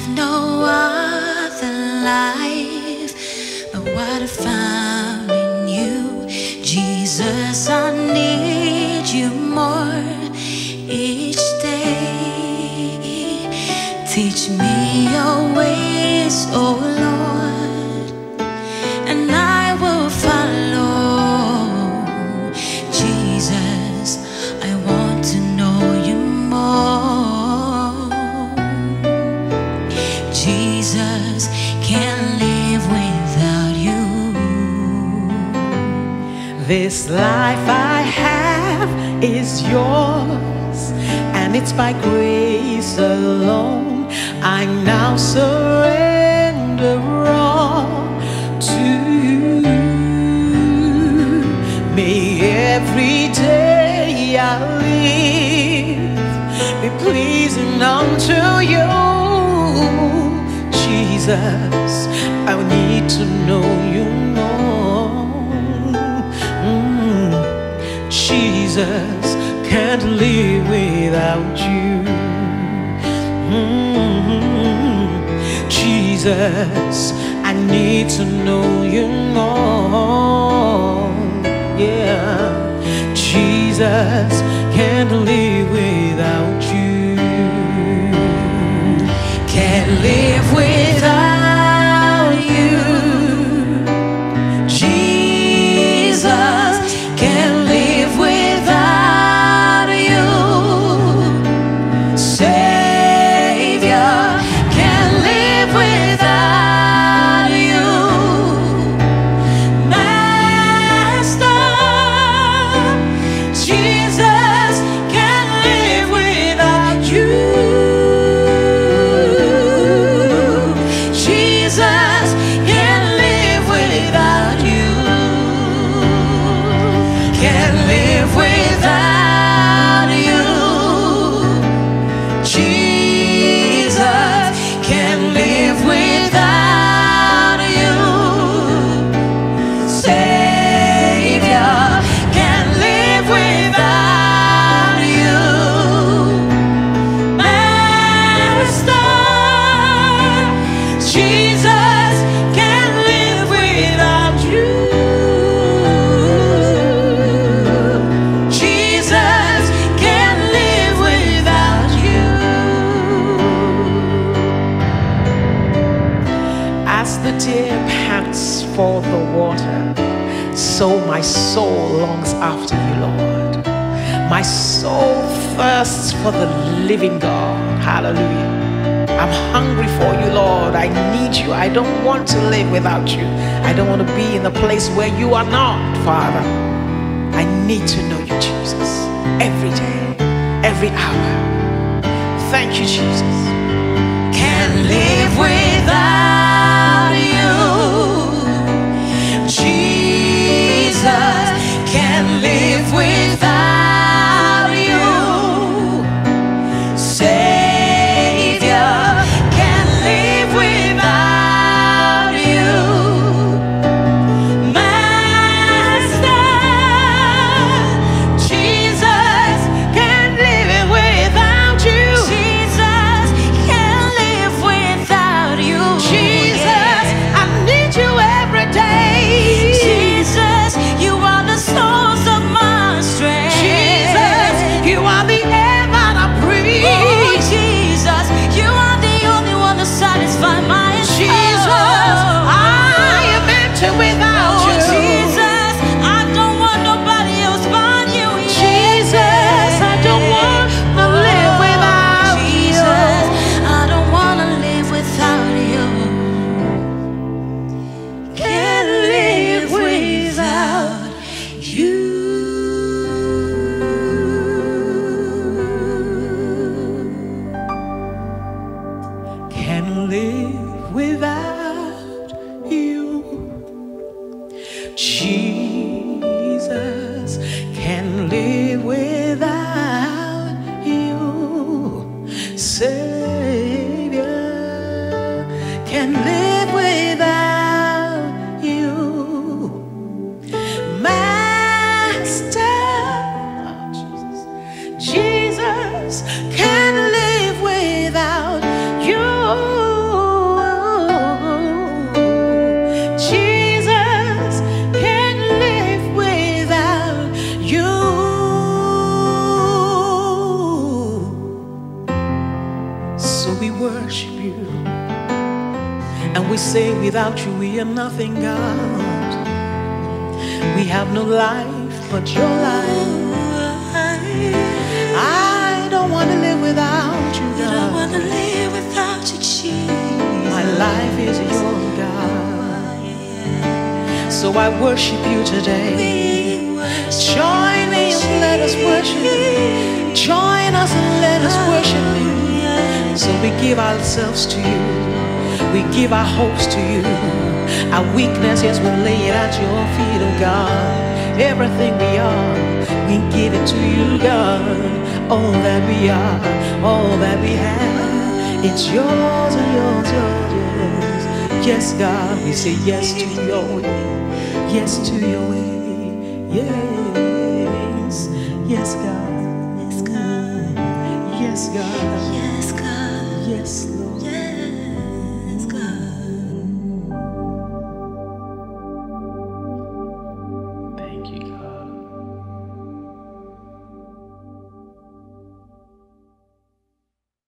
have no other life but what I found in you. Jesus, I need you more each day. Teach me your ways, oh Lord, and I will follow. Jesus, I want to know you more. Jesus, can't live without you. This life I have is yours, and it's by grace alone. I now surrender all to you. May every day I live be pleasing unto you. Jesus, I need to know you more. Jesus, can't live without you. Jesus, I need to know you more. Yeah, Jesus, can't live without you. Can't live without you. Jesus, can't live without you. For the water, so my soul longs after you, Lord. My soul thirsts for the living God. Hallelujah. I'm hungry for you, Lord. I need you. I don't want to live without you. I don't want to be in a place where you are not, Father. I need to know you, Jesus, every day, every hour. Thank you, Jesus. Can't live without you. Jesus, can't live without you. Savior, can't live without you. Master, Jesus, can't live without you. Jesus, can't live without you. Jesus, I need you every day. Can't live without you. you. And we say without you we are nothing, God. We have no life but your life. I don't want to live without you, God. I don't want to live without you, Jesus. My life is yours, God. So I worship you today. Join me and let us worship you. Join us and let us worship you. So we give ourselves to you. We give our hopes to you. Our weaknesses, we lay it at your feet, oh God. Everything we are, we give it to you, God. All that we are, all that we have, it's yours and yours, yours. Yes, God, we say yes to your way. Yes to your way. Yes, yes, God. Yes, God. Yes, God. Yes, God. Yes.